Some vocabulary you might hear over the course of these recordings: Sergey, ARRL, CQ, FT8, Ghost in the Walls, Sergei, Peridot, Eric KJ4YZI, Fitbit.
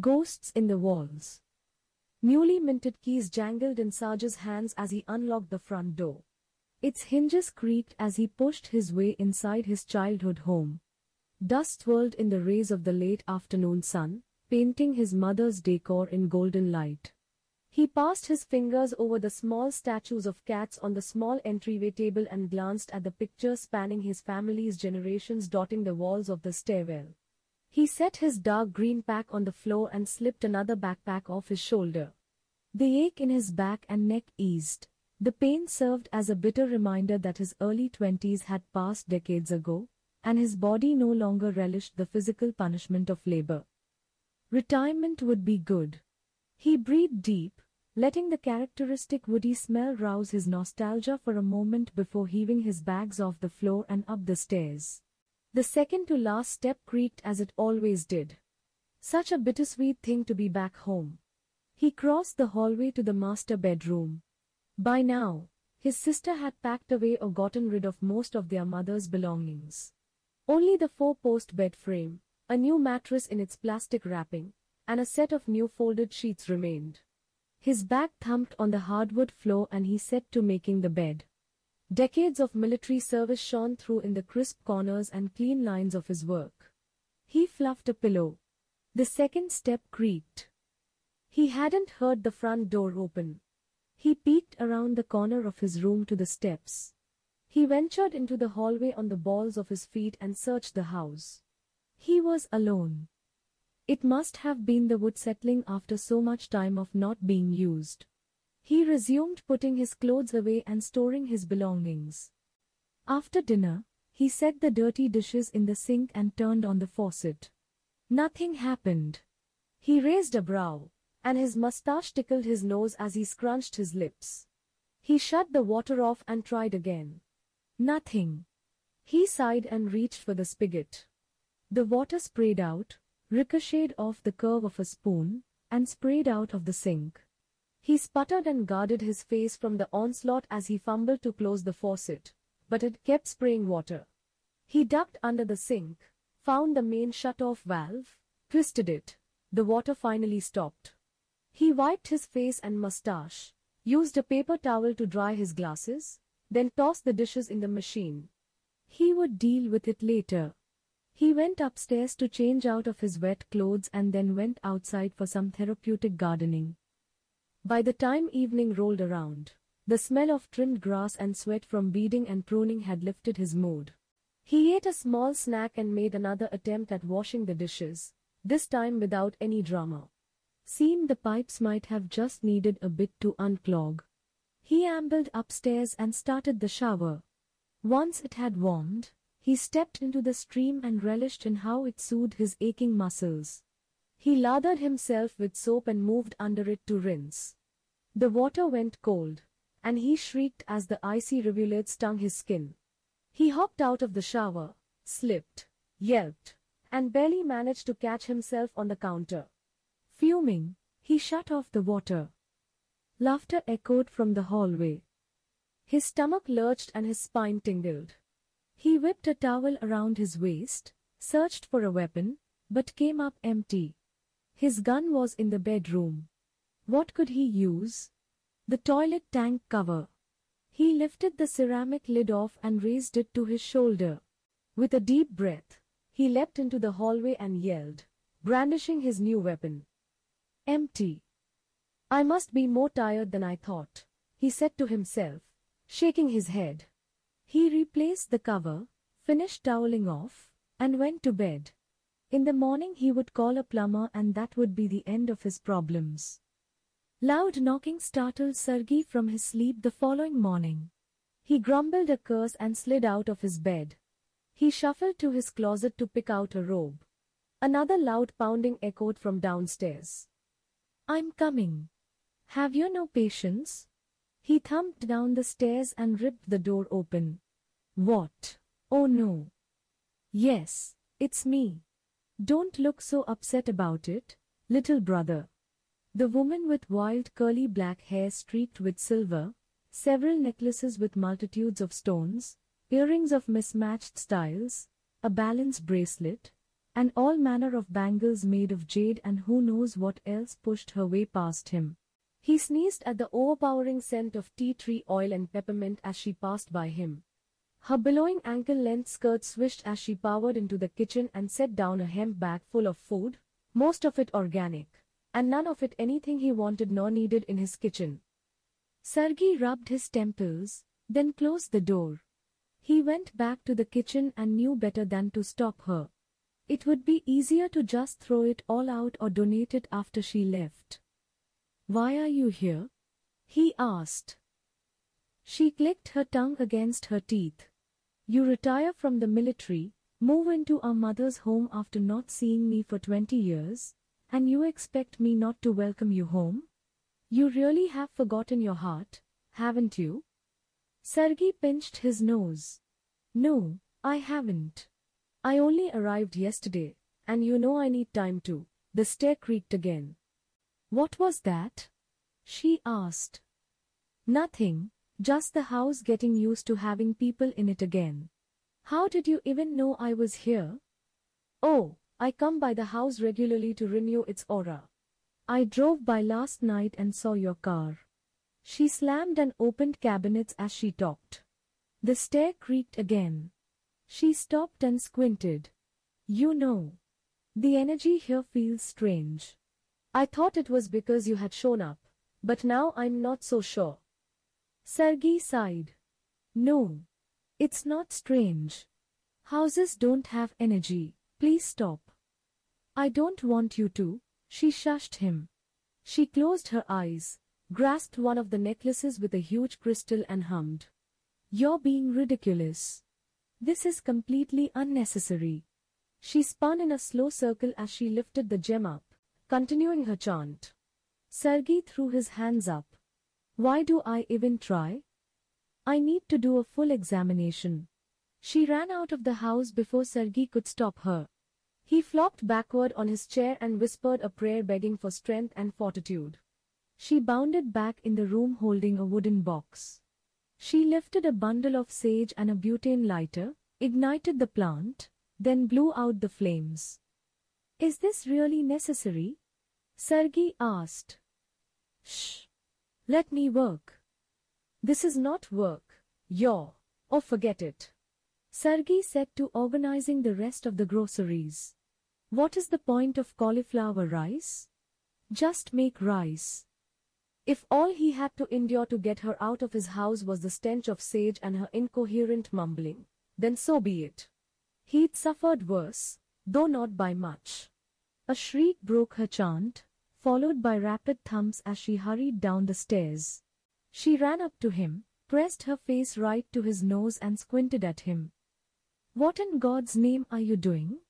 Ghosts in the Walls. Newly minted keys jangled in Sarge's hands as he unlocked the front door. Its hinges creaked as he pushed his way inside his childhood home. Dust swirled in the rays of the late afternoon sun, painting his mother's decor in golden light. He passed his fingers over the small statues of cats on the small entryway table and glanced at the pictures spanning his family's generations dotting the walls of the stairwell. He set his dark green pack on the floor and slipped another backpack off his shoulder. The ache in his back and neck eased. The pain served as a bitter reminder that his early 20s had passed decades ago, and his body no longer relished the physical punishment of labor. Retirement would be good. He breathed deep, letting the characteristic woody smell rouse his nostalgia for a moment before heaving his bags off the floor and up the stairs. The second-to-last step creaked as it always did. Such a bittersweet thing to be back home. He crossed the hallway to the master bedroom. By now, his sister had packed away or gotten rid of most of their mother's belongings. Only the four-post bed frame, a new mattress in its plastic wrapping, and a set of new folded sheets remained. His back thumped on the hardwood floor and he set to making the bed. Decades of military service shone through in the crisp corners and clean lines of his work. He fluffed a pillow. The second step creaked. He hadn't heard the front door open. He peeked around the corner of his room to the steps. He ventured into the hallway on the balls of his feet and searched the house. He was alone. It must have been the wood settling after so much time of not being used. He resumed putting his clothes away and storing his belongings. After dinner, he set the dirty dishes in the sink and turned on the faucet. Nothing happened. He raised a brow, and his mustache tickled his nose as he scrunched his lips. He shut the water off and tried again. Nothing. He sighed and reached for the spigot. The water sprayed out, ricocheted off the curve of a spoon, and sprayed out of the sink. He sputtered and guarded his face from the onslaught as he fumbled to close the faucet, but it kept spraying water. He ducked under the sink, found the main shut-off valve, twisted it. The water finally stopped. He wiped his face and mustache, used a paper towel to dry his glasses, then tossed the dishes in the machine. He would deal with it later. He went upstairs to change out of his wet clothes and then went outside for some therapeutic gardening. By the time evening rolled around, the smell of trimmed grass and sweat from weeding and pruning had lifted his mood. He ate a small snack and made another attempt at washing the dishes, this time without any drama. Seemed the pipes might have just needed a bit to unclog. He ambled upstairs and started the shower. Once it had warmed, he stepped into the stream and relished in how it soothed his aching muscles. He lathered himself with soap and moved under it to rinse. The water went cold, and he shrieked as the icy rivulets stung his skin. He hopped out of the shower, slipped, yelped, and barely managed to catch himself on the counter. Fuming, he shut off the water. Laughter echoed from the hallway. His stomach lurched and his spine tingled. He whipped a towel around his waist, searched for a weapon, but came up empty. His gun was in the bedroom. What could he use? The toilet tank cover. He lifted the ceramic lid off and raised it to his shoulder. With a deep breath, he leapt into the hallway and yelled, brandishing his new weapon. Empty. I must be more tired than I thought, he said to himself, shaking his head. He replaced the cover, finished toweling off, and went to bed. In the morning he would call a plumber and that would be the end of his problems. Loud knocking startled Sergey from his sleep the following morning. He grumbled a curse and slid out of his bed. He shuffled to his closet to pick out a robe. Another loud pounding echoed from downstairs. I'm coming. Have you no patience? He thumped down the stairs and ripped the door open. What? Oh no. Yes, it's me. Don't look so upset about it, little brother. The woman with wild curly black hair streaked with silver, several necklaces with multitudes of stones, earrings of mismatched styles, a balance bracelet, and all manner of bangles made of jade and who knows what else pushed her way past him. He sneezed at the overpowering scent of tea tree oil and peppermint as she passed by him. Her billowing ankle-length skirt swished as she powered into the kitchen and set down a hemp bag full of food, most of it organic, and none of it anything he wanted nor needed in his kitchen. Sergey rubbed his temples, then closed the door. He went back to the kitchen and knew better than to stop her. It would be easier to just throw it all out or donate it after she left. "Why are you here?" he asked. She clicked her tongue against her teeth. "You retire from the military, move into our mother's home after not seeing me for 20 years, and you expect me not to welcome you home? You really have forgotten your heart, haven't you?" Sergey pinched his nose. "No, I haven't. I only arrived yesterday, and you know I need time to." The stair creaked again. "What was that?" she asked. "Nothing, just the house getting used to having people in it again." "How did you even know I was here?" "Oh, I come by the house regularly to renew its aura. I drove by last night and saw your car." She slammed and opened cabinets as she talked. The stair creaked again. She stopped and squinted. "You know, the energy here feels strange. I thought it was because you had shown up, but now I'm not so sure." Sergey sighed. "No, it's not strange. Houses don't have energy. Please stop." "I don't want you to," she shushed him. She closed her eyes, grasped one of the necklaces with a huge crystal and hummed. "You're being ridiculous. This is completely unnecessary." She spun in a slow circle as she lifted the gem up, continuing her chant. Sergey threw his hands up. "Why do I even try? I need to do a full examination." She ran out of the house before Sergey could stop her. He flopped backward on his chair and whispered a prayer begging for strength and fortitude. She bounded back in the room holding a wooden box. She lifted a bundle of sage and a butane lighter, ignited the plant, then blew out the flames. "Is this really necessary?" Sergey asked. "Shh. Let me work." "This is not work. You're... or forget it," Sergey set to organizing the rest of the groceries. "What is the point of cauliflower rice? Just make rice." If all he had to endure to get her out of his house was the stench of sage and her incoherent mumbling, then so be it. He'd suffered worse, though not by much. A shriek broke her chant, followed by rapid thumps as she hurried down the stairs. She ran up to him, pressed her face right to his nose and squinted at him. "What in God's name are you doing?"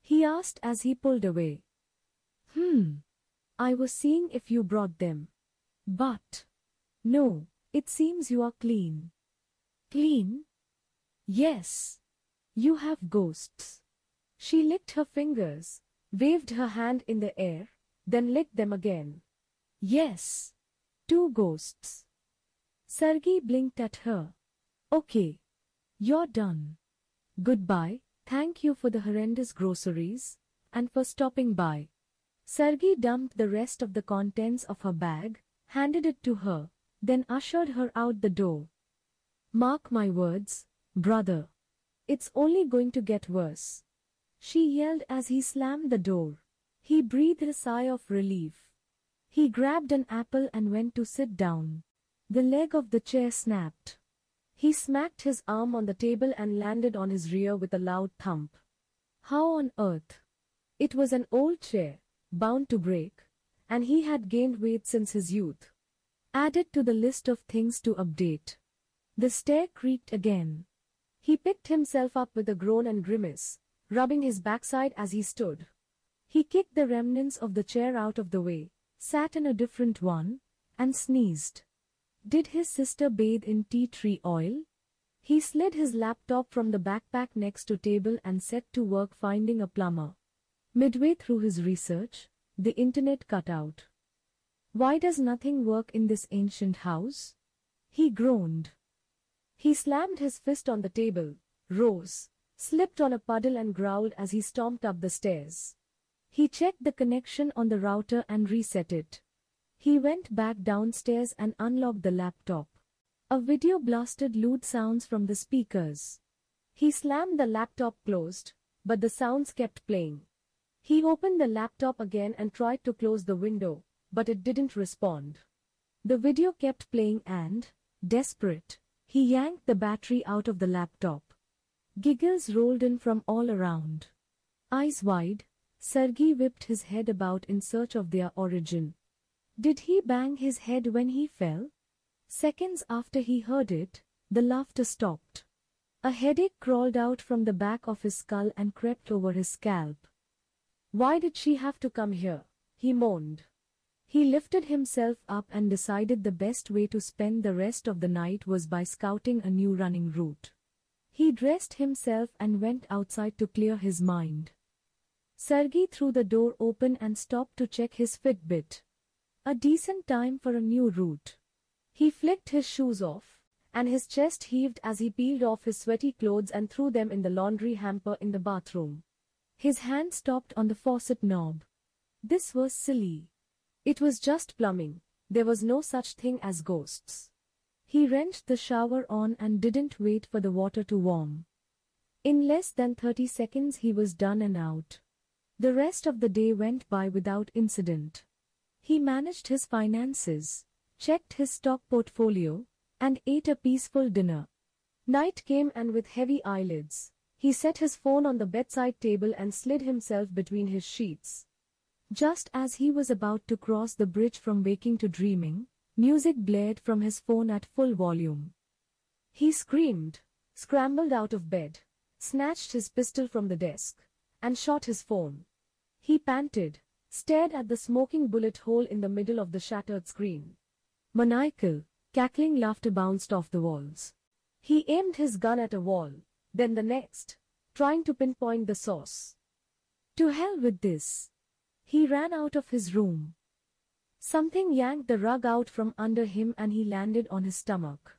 he asked as he pulled away. I was seeing if you brought them. But... no, it seems you are clean." "Clean?" "Yes. You have ghosts." She licked her fingers, waved her hand in the air, then licked them again. "Yes. 2 ghosts. Sergey blinked at her. "Okay. You're done. Goodbye, thank you for the horrendous groceries, and for stopping by." Sergey dumped the rest of the contents of her bag, handed it to her, then ushered her out the door. "Mark my words, brother. It's only going to get worse," she yelled as he slammed the door. He breathed a sigh of relief. He grabbed an apple and went to sit down. The leg of the chair snapped. He smacked his arm on the table and landed on his rear with a loud thump. How on earth? It was an old chair, bound to break, and he had gained weight since his youth. Added to the list of things to update. The stair creaked again. He picked himself up with a groan and grimace, rubbing his backside as he stood. He kicked the remnants of the chair out of the way, sat in a different one, and sneezed. Did his sister bathe in tea tree oil? He slid his laptop from the backpack next to table and set to work finding a plumber. Midway through his research, the internet cut out. Why does nothing work in this ancient house? He groaned. He slammed his fist on the table, rose, slipped on a puddle and growled as he stomped up the stairs. He checked the connection on the router and reset it. He went back downstairs and unlocked the laptop. A video blasted lewd sounds from the speakers. He slammed the laptop closed, but the sounds kept playing. He opened the laptop again and tried to close the window, but it didn't respond. The video kept playing and, desperate, he yanked the battery out of the laptop. Giggles rolled in from all around. Eyes wide, Sergey whipped his head about in search of their origin. Did he bang his head when he fell? Seconds after he heard it, the laughter stopped. A headache crawled out from the back of his skull and crept over his scalp. Why did she have to come here? He moaned. He lifted himself up and decided the best way to spend the rest of the night was by scouting a new running route. He dressed himself and went outside to clear his mind. Sergey threw the door open and stopped to check his Fitbit. A decent time for a new route. He flicked his shoes off, and his chest heaved as he peeled off his sweaty clothes and threw them in the laundry hamper in the bathroom. His hand stopped on the faucet knob. This was silly. It was just plumbing. There was no such thing as ghosts. He wrenched the shower on and didn't wait for the water to warm. In less than 30 seconds he was done and out. The rest of the day went by without incident. He managed his finances, checked his stock portfolio, and ate a peaceful dinner. Night came and with heavy eyelids, he set his phone on the bedside table and slid himself between his sheets. Just as he was about to cross the bridge from waking to dreaming, music blared from his phone at full volume. He screamed, scrambled out of bed, snatched his pistol from the desk, and shot his phone. He panted, stared at the smoking bullet hole in the middle of the shattered screen. Maniacal, cackling laughter bounced off the walls. He aimed his gun at a wall, then the next, trying to pinpoint the source. To hell with this. He ran out of his room. Something yanked the rug out from under him and he landed on his stomach.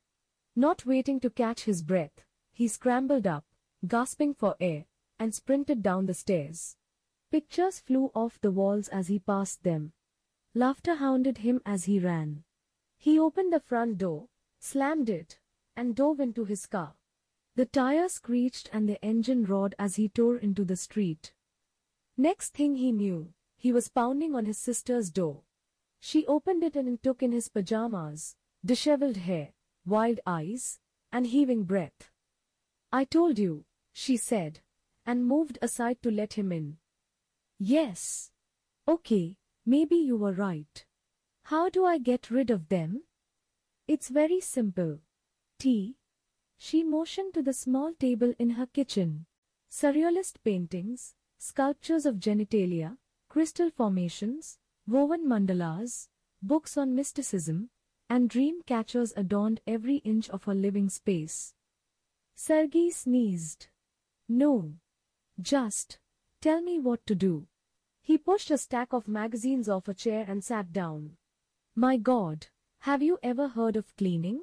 Not waiting to catch his breath, he scrambled up, gasping for air, and sprinted down the stairs. Pictures flew off the walls as he passed them. Laughter hounded him as he ran. He opened the front door, slammed it, and dove into his car. The tire screeched and the engine roared as he tore into the street. Next thing he knew, he was pounding on his sister's door. She opened it and took in his pajamas, disheveled hair, wild eyes, and heaving breath. "I told you," she said, and moved aside to let him in. "Yes. Okay, maybe you were right. How do I get rid of them? It's very simple. Tea." She motioned to the small table in her kitchen. Surrealist paintings, sculptures of genitalia, crystal formations, woven mandalas, books on mysticism, and dream catchers adorned every inch of her living space. Sergey sneezed. "No. Just tell me what to do." He pushed a stack of magazines off a chair and sat down. "My God, have you ever heard of cleaning?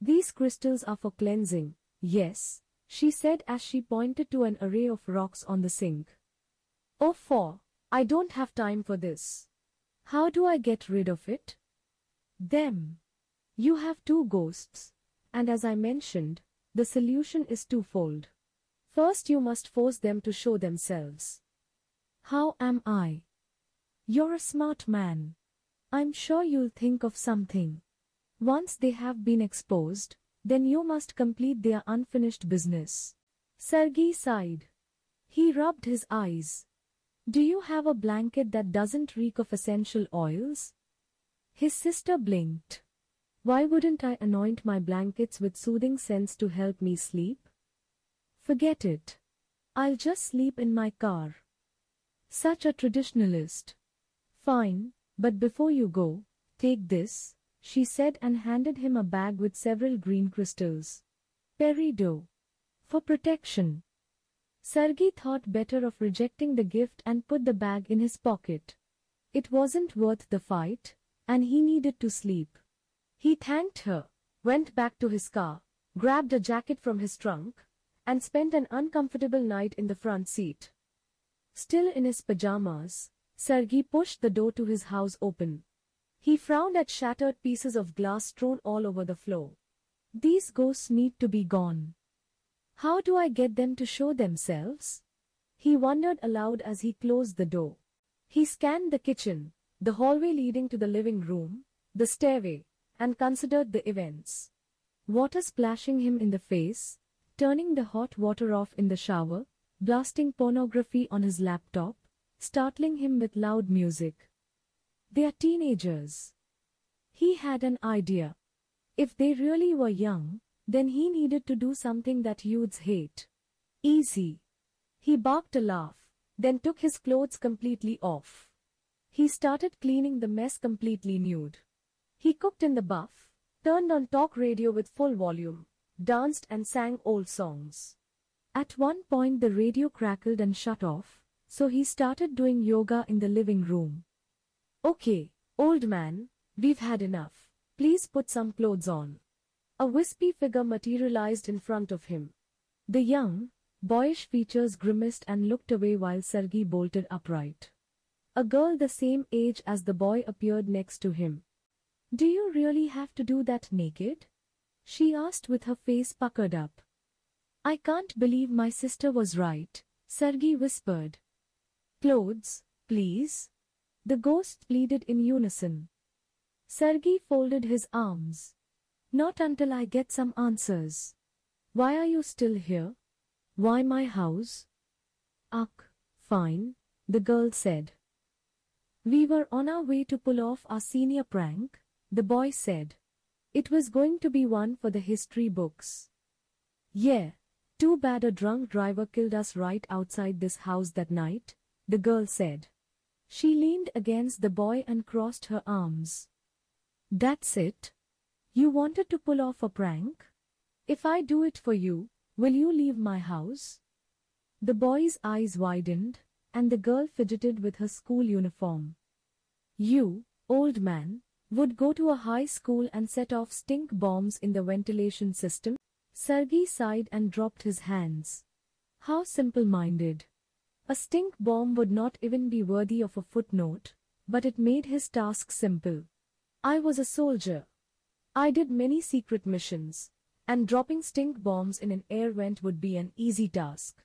These crystals are for cleansing." "Yes," she said as she pointed to an array of rocks on the sink. "Oh, for, I don't have time for this. How do I get rid of it?" "Them. You have two ghosts, and as I mentioned, the solution is twofold. First you must force them to show themselves." "How am I?" "You're a smart man. I'm sure you'll think of something. Once they have been exposed, then you must complete their unfinished business." Sergey sighed. He rubbed his eyes. "Do you have a blanket that doesn't reek of essential oils?" His sister blinked. "Why wouldn't I anoint my blankets with soothing scents to help me sleep?" "Forget it. I'll just sleep in my car." "Such a traditionalist. Fine, but before you go, take this," she said and handed him a bag with several green crystals. "Peridot. For protection." Sergey thought better of rejecting the gift and put the bag in his pocket. It wasn't worth the fight, and he needed to sleep. He thanked her, went back to his car, grabbed a jacket from his trunk, and spent an uncomfortable night in the front seat. Still in his pajamas, Sergei pushed the door to his house open. He frowned at shattered pieces of glass strewn all over the floor. These ghosts need to be gone. How do I get them to show themselves? He wondered aloud as he closed the door. He scanned the kitchen, the hallway leading to the living room, the stairway, and considered the events. Water splashing him in the face, turning the hot water off in the shower, blasting pornography on his laptop, startling him with loud music. They are teenagers. He had an idea. If they really were young, then he needed to do something that youths hate. Easy. He barked a laugh, then took his clothes completely off. He started cleaning the mess completely nude. He cooked in the buff, turned on talk radio with full volume, danced and sang old songs. At one point the radio crackled and shut off, so he started doing yoga in the living room. Okay, old man, we've had enough. Please put some clothes on. A wispy figure materialized in front of him. The young, boyish features grimaced and looked away while Sergei bolted upright. A girl the same age as the boy appeared next to him. Do you really have to do that naked? She asked with her face puckered up. I can't believe my sister was right, Sergei whispered. Clothes, please. The ghost pleaded in unison. Sergei folded his arms. Not until I get some answers. Why are you still here? Why my house? Ugh, fine, the girl said. We were on our way to pull off our senior prank, the boy said. It was going to be one for the history books. Yeah, too bad a drunk driver killed us right outside this house that night, the girl said. She leaned against the boy and crossed her arms. That's it? You wanted to pull off a prank? If I do it for you, will you leave my house? The boy's eyes widened, and the girl fidgeted with her school uniform. You, old man, would go to a high school and set off stink bombs in the ventilation system? Sergei sighed and dropped his hands. How simple-minded. A stink bomb would not even be worthy of a footnote, but it made his task simple. I was a soldier. I did many secret missions, and dropping stink bombs in an air vent would be an easy task.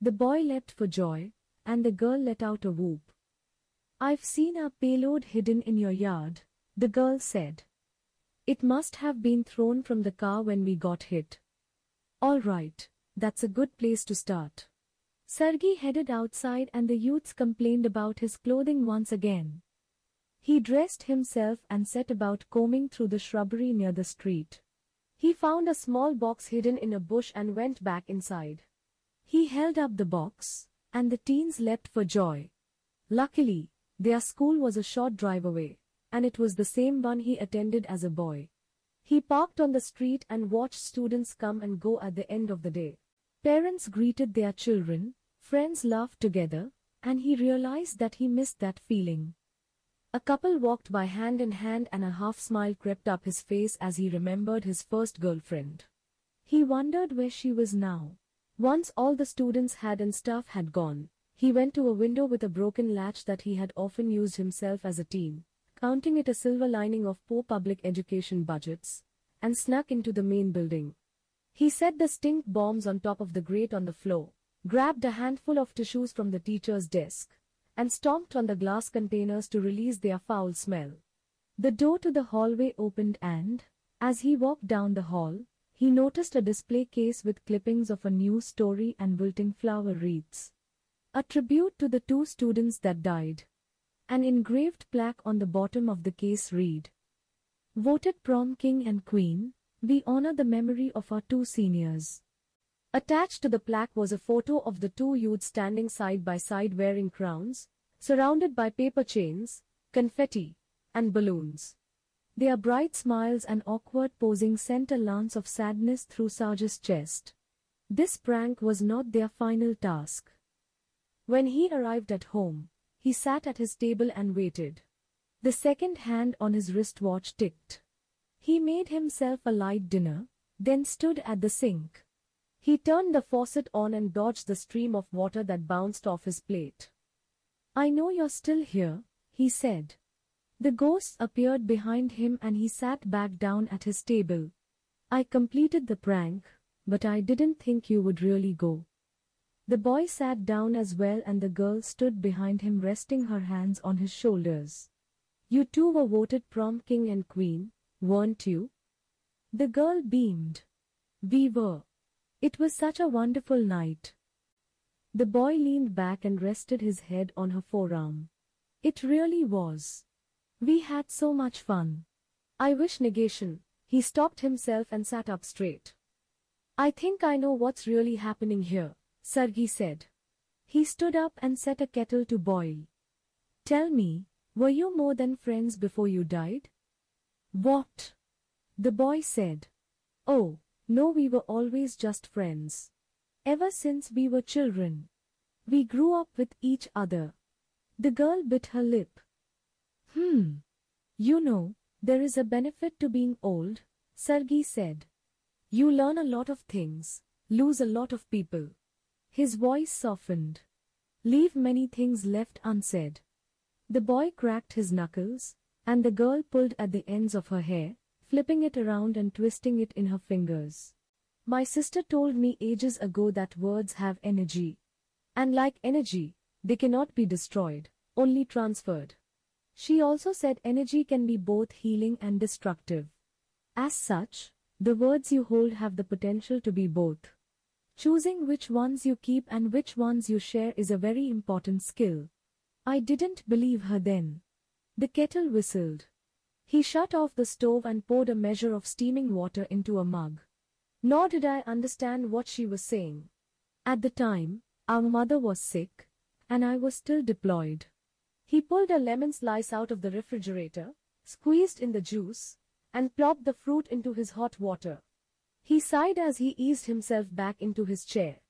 The boy leapt for joy, and the girl let out a whoop. I've seen our payload hidden in your yard, the girl said. It must have been thrown from the car when we got hit. All right, that's a good place to start. Sergei headed outside and the youths complained about his clothing once again. He dressed himself and set about combing through the shrubbery near the street. He found a small box hidden in a bush and went back inside. He held up the box, and the teens leapt for joy. Luckily, their school was a short drive away, and it was the same one he attended as a boy. He parked on the street and watched students come and go at the end of the day. Parents greeted their children, friends laughed together, and he realized that he missed that feeling. A couple walked by hand in hand and a half-smile crept up his face as he remembered his first girlfriend. He wondered where she was now. Once all the students had and staff had gone, he went to a window with a broken latch that he had often used himself as a teen, counting it a silver lining of poor public education budgets, and snuck into the main building. He set the stink bombs on top of the grate on the floor, grabbed a handful of tissues from the teacher's desk, and stomped on the glass containers to release their foul smell. The door to the hallway opened and, as he walked down the hall, he noticed a display case with clippings of a news story and wilting flower wreaths. A tribute to the two students that died. An engraved plaque on the bottom of the case read, "Voted prom king and queen, we honor the memory of our two seniors." Attached to the plaque was a photo of the two youths standing side by side wearing crowns, surrounded by paper chains, confetti, and balloons. Their bright smiles and awkward posing sent a lance of sadness through Sergei's chest. This prank was not their final task. When he arrived at home, he sat at his table and waited. The second hand on his wristwatch ticked. He made himself a light dinner, then stood at the sink. He turned the faucet on and dodged the stream of water that bounced off his plate. "I know you're still here," he said. The ghosts appeared behind him and he sat back down at his table. "I completed the prank, but I didn't think you would really go." The boy sat down as well and the girl stood behind him, resting her hands on his shoulders. "You two were voted prom king and queen, weren't you?" The girl beamed. "We were. It was such a wonderful night." The boy leaned back and rested his head on her forearm. "It really was. We had so much fun. I wish negation." He stopped himself and sat up straight. "I think I know what's really happening here," Sergei said. He stood up and set a kettle to boil. "Tell me, were you more than friends before you died?" "What?" the boy said. "Oh, no, we were always just friends. Ever since we were children. We grew up with each other." The girl bit her lip. "You know, there is a benefit to being old," Sergei said. "You learn a lot of things, lose a lot of people." His voice softened. "Leave many things left unsaid." The boy cracked his knuckles, and the girl pulled at the ends of her hair, flipping it around and twisting it in her fingers. "My sister told me ages ago that words have energy. And like energy, they cannot be destroyed, only transferred. She also said energy can be both healing and destructive. As such, the words you hold have the potential to be both. Choosing which ones you keep and which ones you share is a very important skill." I didn't believe her then. The kettle whistled. He shut off the stove and poured a measure of steaming water into a mug. Nor did I understand what she was saying. At the time, our mother was sick, and I was still deployed. He pulled a lemon slice out of the refrigerator, squeezed in the juice, and plopped the fruit into his hot water. He sighed as he eased himself back into his chair.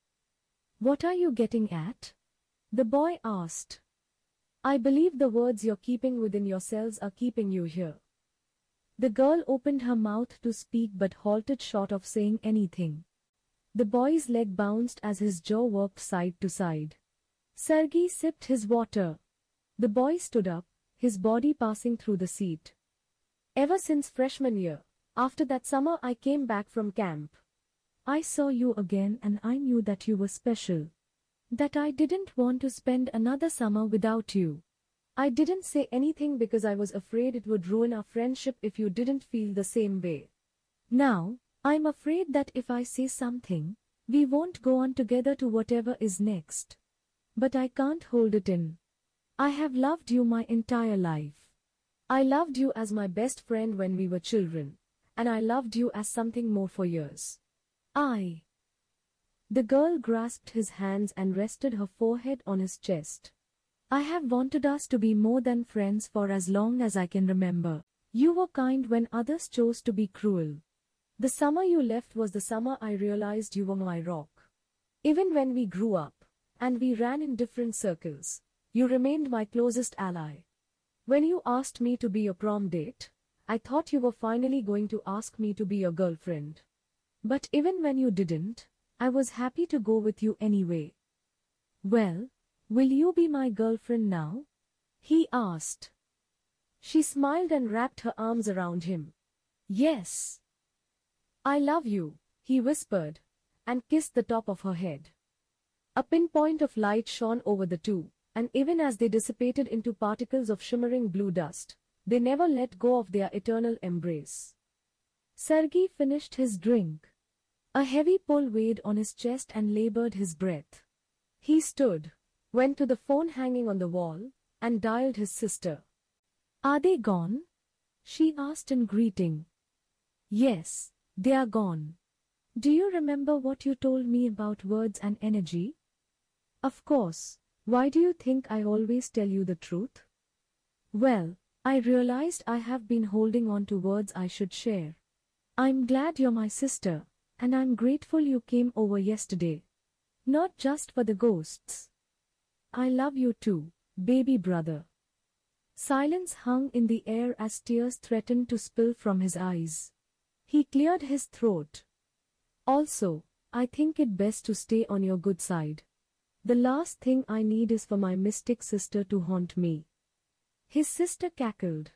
"What are you getting at?" the boy asked. "I believe the words you're keeping within yourselves are keeping you here." The girl opened her mouth to speak but halted short of saying anything. The boy's leg bounced as his jaw worked side to side. Sergei sipped his water. The boy stood up, his body passing through the seat. "Ever since freshman year, after that summer I came back from camp. I saw you again and I knew that you were special. That I didn't want to spend another summer without you. I didn't say anything because I was afraid it would ruin our friendship if you didn't feel the same way. Now, I'm afraid that if I say something, we won't go on together to whatever is next. But I can't hold it in. I have loved you my entire life. I loved you as my best friend when we were children, and I loved you as something more for years. The girl grasped his hands and rested her forehead on his chest. I have wanted us to be more than friends for as long as I can remember. You were kind when others chose to be cruel. The summer you left was the summer I realized you were my rock. Even when we grew up, and we ran in different circles, you remained my closest ally. When you asked me to be your prom date, I thought you were finally going to ask me to be your girlfriend. But even when you didn't, I was happy to go with you anyway. Well, will you be my girlfriend now?" he asked. She smiled and wrapped her arms around him. Yes. I love you, he whispered, and kissed the top of her head. A pinpoint of light shone over the two. And even as they dissipated into particles of shimmering blue dust, they never let go of their eternal embrace. Sergei finished his drink. A heavy pull weighed on his chest and labored his breath. He stood, went to the phone hanging on the wall, and dialed his sister. "Are they gone?" she asked in greeting. "Yes, they are gone. Do you remember what you told me about words and energy?" "Of course. Why do you think I always tell you the truth?" "Well, I realized I have been holding on to words I should share. I'm glad you're my sister, and I'm grateful you came over yesterday. Not just for the ghosts. I love you too, baby brother." Silence hung in the air as tears threatened to spill from his eyes. He cleared his throat. "Also, I think it best to stay on your good side. The last thing I need is for my mystic sister to haunt me." His sister cackled.